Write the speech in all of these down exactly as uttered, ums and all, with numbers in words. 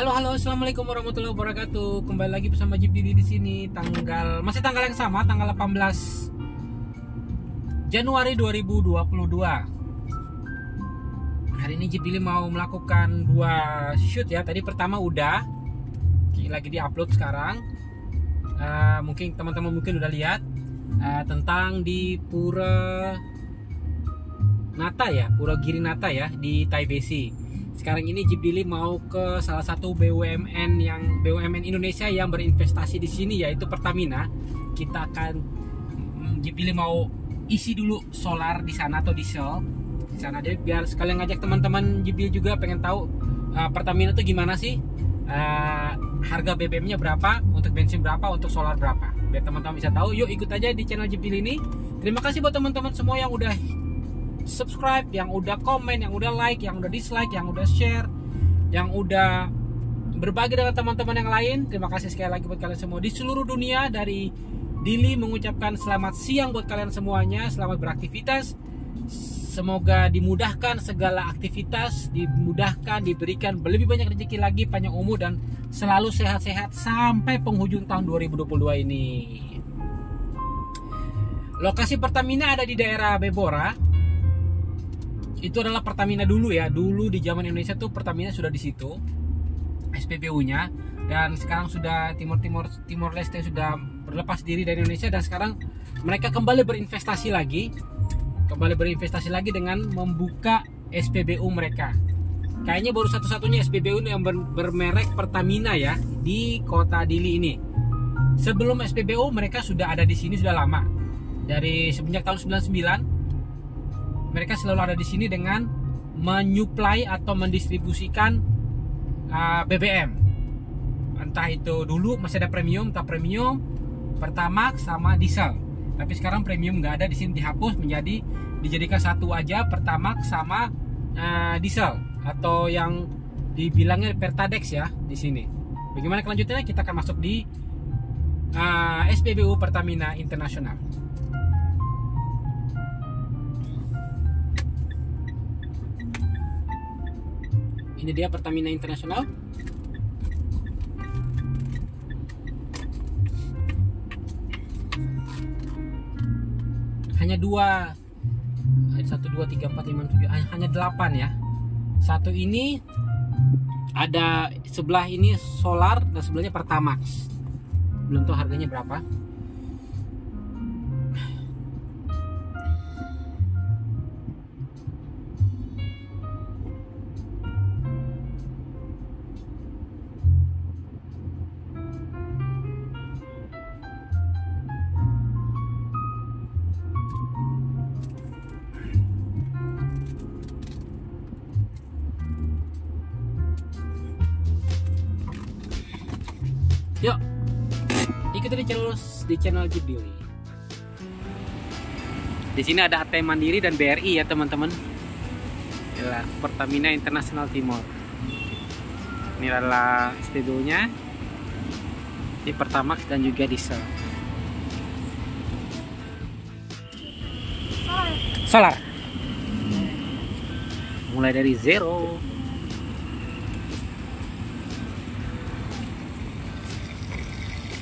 Halo halo, assalamualaikum warahmatullahi wabarakatuh. Kembali lagi bersama Jibdili di sini. Tanggal masih tanggal yang sama, tanggal delapan belas Januari dua ribu dua puluh dua. Hari ini Jibdili mau melakukan dua shoot ya. Tadi pertama udah, lagi diupload sekarang. Uh, mungkin teman-teman mungkin udah lihat uh, tentang di Pura Nata ya, Pura Giri Nata ya di Taipei City. Sekarang ini Jibdili mau ke salah satu B U M N yang B U M N Indonesia yang berinvestasi di sini, yaitu Pertamina. Kita akan Jibdili mau isi dulu solar di sana atau diesel di sana, deh, biar sekalian ngajak teman-teman Jibdili juga pengen tahu uh, Pertamina tuh gimana sih, uh, harga B B M-nya berapa, untuk bensin berapa, untuk solar berapa. Biar teman-teman bisa tahu, yuk ikut aja di channel Jibdili ini. Terima kasih buat teman-teman semua yang udah subscribe, yang udah komen, yang udah like, yang udah dislike, yang udah share, yang udah berbagi dengan teman-teman yang lain. Terima kasih sekali lagi buat kalian semua di seluruh dunia. Dari Dili mengucapkan selamat siang buat kalian semuanya. Selamat beraktivitas. Semoga dimudahkan segala aktivitas, dimudahkan, diberikan lebih banyak rezeki lagi, panjang umur dan selalu sehat-sehat sampai penghujung tahun dua ribu dua puluh dua ini. Lokasi Pertamina ada di daerah Bebora. Itu adalah Pertamina dulu ya. Dulu di zaman Indonesia tuh Pertamina sudah di situ S P B U-nya, dan sekarang sudah Timor Timor Timor Leste sudah berlepas diri dari Indonesia, dan sekarang mereka kembali berinvestasi lagi. Kembali berinvestasi lagi dengan membuka S P B U mereka. Kayaknya baru satu-satunya S P B U yang ber bermerek Pertamina ya di kota Dili ini. Sebelum S P B U mereka sudah ada di sini sudah lama. Dari semenjak tahun sembilan puluh sembilan mereka selalu ada di sini dengan menyuplai atau mendistribusikan uh, B B M. Entah itu dulu masih ada premium, tak premium, Pertamax sama diesel. Tapi sekarang premium nggak ada di sini, dihapus menjadi dijadikan satu aja, Pertamax sama uh, diesel atau yang dibilangnya Pertadex ya di sini. Bagaimana kelanjutannya? Kita akan masuk di uh, S P B U Pertamina Internasional. Ini dia Pertamina Internasional. Hanya dua, satu, dua, tiga, empat, lima, tujuh, hanya delapan ya. Satu ini ada sebelah ini solar dan sebelahnya Pertamax. Belum tahu harganya berapa. Yuk, ikuti di channel di channel Jibdili. Di sini ada A T M Mandiri dan B R I ya teman-teman. Inilah Pertamina Internasional Timor. Ini adalah S P B U-nya di Pertamax dan juga diesel. Solar. Solar. Mulai dari zero.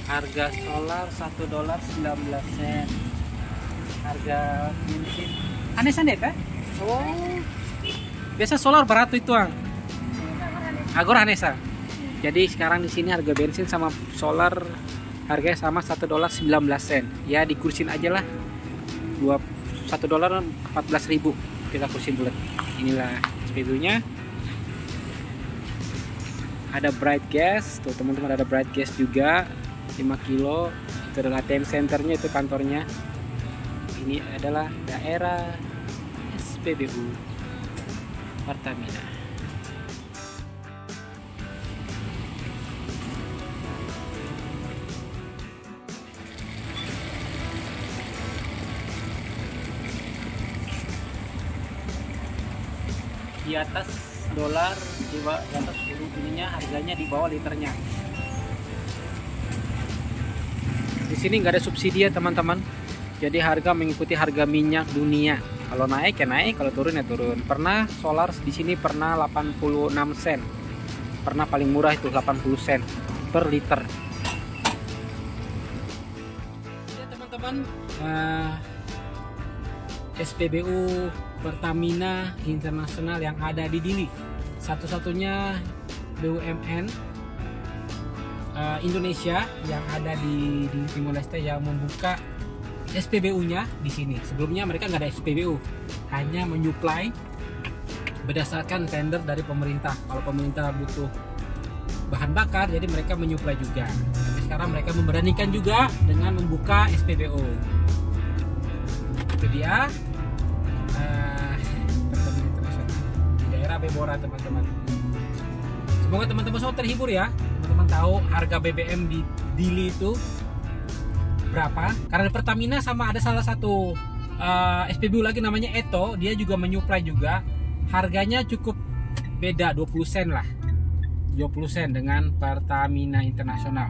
Harga solar satu dolar sembilan belas sen. Harga bensin aneh-aneh kan? Oh. Biasa solar beratus itu, Ang. Agor anesa. Jadi sekarang di sini harga bensin sama solar harganya sama satu dolar sembilan belas sen. Ya dikursin aja lah. satu dolar empat belas ribu. Kita kursin bulat. Inilah S P B U-nya. Ada Bright Gas. Tuh teman-teman ada Bright Gas juga. lima kilo, itu adalah A T M centernya, itu kantornya. Ini adalah daerah S P B U Pertamina. Di atas dolar, di atas sepuluh ininya harganya di bawah liternya. Di sini nggak ada subsidi ya teman-teman. Jadi harga mengikuti harga minyak dunia. Kalau naik ya naik, kalau turun ya turun. Pernah solar di sini pernah delapan puluh enam sen. pernah paling murah itu delapan puluh sen per liter. Ya teman-teman, uh, S P B U Pertamina Internasional yang ada di Dili, satu-satunya B U M N uh, Indonesia yang ada di, di Timor Leste yang membuka S P B U-nya di sini. Sebelumnya mereka nggak ada S P B U, hanya menyuplai berdasarkan tender dari pemerintah. Kalau pemerintah butuh bahan bakar, jadi mereka menyuplai juga. Tapi sekarang mereka memberanikan juga dengan membuka S P B U. Itu dia uh, di daerah Bebora, teman-teman. Semoga teman-teman semua terhibur ya. Teman-teman tahu harga B B M di Dili itu berapa? Karena Pertamina sama ada salah satu uh, S P B U lagi namanya Eto, dia juga menyuplai juga. Harganya cukup beda dua puluh sen lah. dua puluh sen dengan Pertamina Internasional.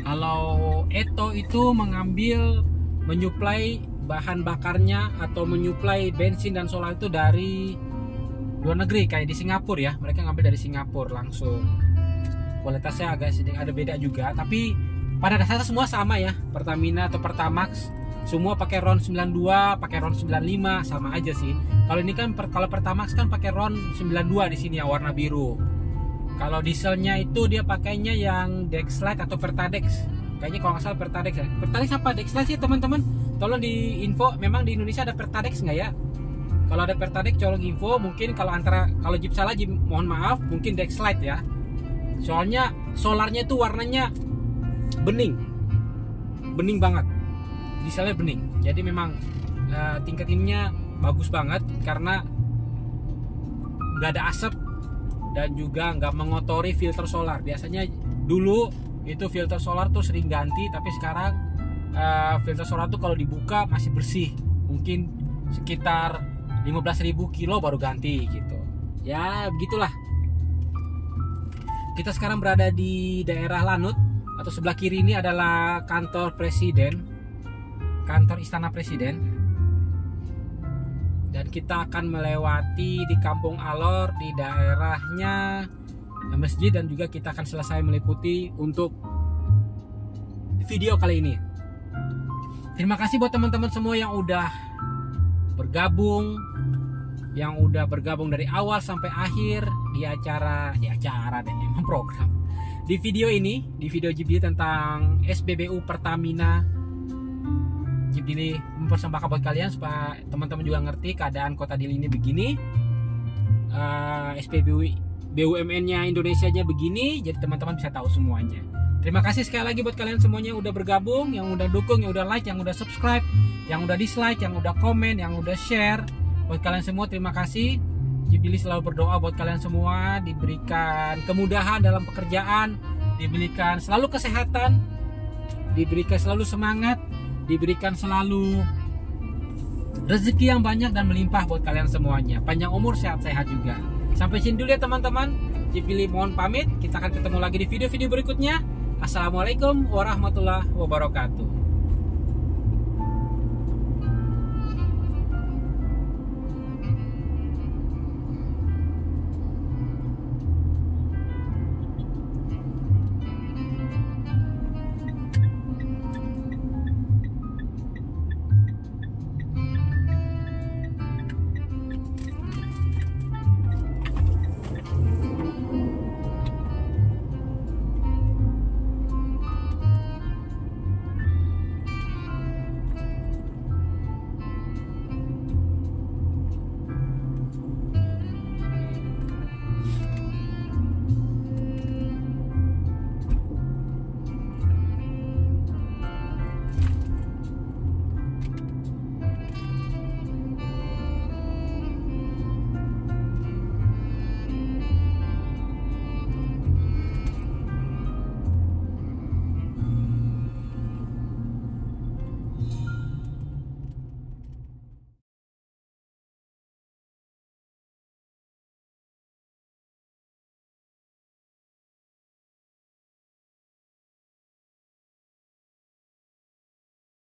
Kalau Eto itu mengambil menyuplai bahan bakarnya atau menyuplai bensin dan solar itu dari luar negeri, kayak di Singapura ya. Mereka ngambil dari Singapura langsung. Kualitasnya agak sedikit ada beda juga, tapi pada dasarnya semua sama ya. Pertamina atau Pertamax semua pakai RON sembilan puluh dua, pakai RON sembilan puluh lima, sama aja sih. Kalau ini kan per, kalau Pertamax kan pakai RON sembilan puluh dua di sini ya, warna biru. Kalau dieselnya itu dia pakainya yang Dexlite atau Pertadex. Kayaknya kalau nggak salah Pertadex ya. Pertadex apa Dexlite sih teman-teman? Tolong di info, memang di Indonesia ada Pertadex nggak ya? Kalau ada Pertadex tolong info, mungkin kalau antara kalau Jib salah Jib mohon maaf, mungkin Dexlite ya. Soalnya solarnya itu warnanya bening, bening banget, dieselnya bening. Jadi memang uh, tingkat ininya bagus banget karena nggak ada asap dan juga nggak mengotori filter solar. Biasanya dulu itu filter solar tuh sering ganti, tapi sekarang uh, filter solar tuh kalau dibuka masih bersih, mungkin sekitar lima belas ribu kilo baru ganti gitu. Ya begitulah. Kita sekarang berada di daerah Lanut, atau sebelah kiri ini adalah kantor presiden, kantor istana presiden. Dan kita akan melewati di Kampung Alor, di daerahnya masjid, dan juga kita akan selesai meliputi untuk video kali ini. Terima kasih buat teman-teman semua yang udah bergabung, yang udah bergabung dari awal sampai akhir. Di acara, di acara dan memang program di video ini, di video Jibdili tentang S P B U Pertamina Jibdili, mempersembahkan buat kalian supaya teman-teman juga ngerti keadaan kota Dili ini begini, uh, S P B U B U M N nya Indonesia nya begini, jadi teman-teman bisa tahu semuanya. Terima kasih sekali lagi buat kalian semuanya yang udah bergabung, yang udah dukung, yang udah like, yang udah subscribe, yang udah dislike, yang udah komen, yang udah share. Buat kalian semua terima kasih. Jibdili selalu berdoa buat kalian semua, diberikan kemudahan dalam pekerjaan, diberikan selalu kesehatan, diberikan selalu semangat, diberikan selalu rezeki yang banyak dan melimpah buat kalian semuanya. Panjang umur, sehat-sehat juga. Sampai sini dulu ya teman-teman. Jibdili mohon pamit. Kita akan ketemu lagi di video-video berikutnya. Assalamualaikum warahmatullahi wabarakatuh.